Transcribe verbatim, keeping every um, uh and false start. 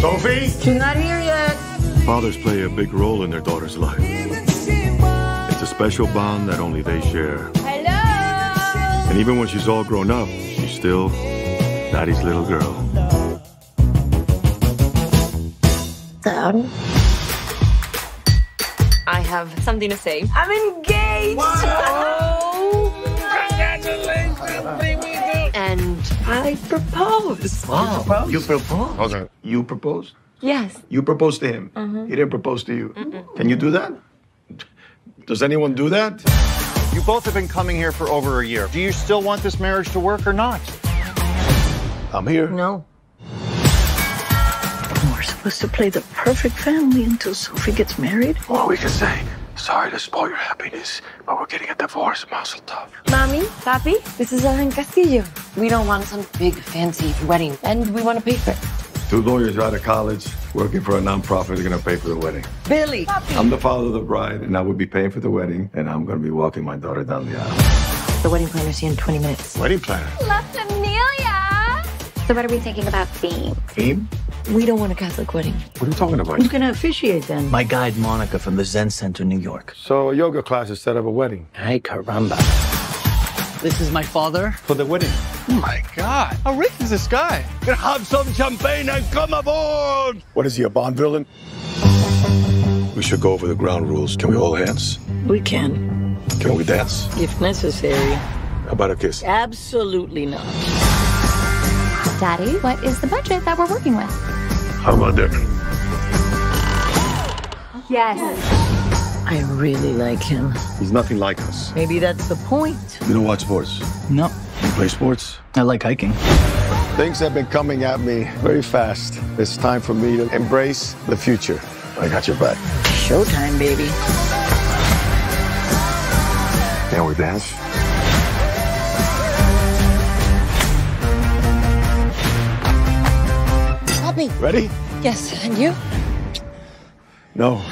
Sophie? She's not here yet. Fathers play a big role in their daughter's life. It's a special bond that only they share. Hello! And even when she's all grown up, she's still Daddy's little girl. Dad? I have something to say. I'm engaged! Wow! Congratulations, baby! And I proposed. Wow. You proposed? You proposed? Okay. You proposed? Yes. You proposed to him. Mm-hmm. He didn't propose to you. Mm-mm. Can you do that? Does anyone do that? You both have been coming here for over a year. Do you still want this marriage to work or not? I'm here. No. We're supposed to play the perfect family until Sophie gets married. Well, we can say, sorry to spoil your happiness, but we're getting a divorce, mazel tov. Mommy, Papi, this is Ellen Castillo. We don't want some big, fancy wedding, and we want to pay for it. Two lawyers out of college, working for a nonprofit, are going to pay for the wedding. Billy! Papi. I'm the father of the bride, and I will be paying for the wedding, and I'm going to be walking my daughter down the aisle. The wedding planner's here in twenty minutes. Wedding planner? La Familia! So what are we thinking about theme? Theme? We don't want a Catholic wedding. What are you talking about? Who's going to officiate then? My guide, Monica, from the Zen Center New York. So a yoga class instead of a wedding. Ay, caramba. This is my father. For the wedding. Oh, my God. How rich is this guy? Gonna have some champagne and come aboard! What is he, a Bond villain? We should go over the ground rules. Can we hold hands? We can. Can we dance? If necessary. How about a kiss? Absolutely not. Daddy, what is the budget that we're working with? How about that? Yes. I really like him. He's nothing like us. Maybe that's the point. You don't watch sports? No. You play sports? I like hiking. Things have been coming at me very fast. It's time for me to embrace the future. I got your back. Showtime, baby. Can we dance? Ready? Yes, and you? No.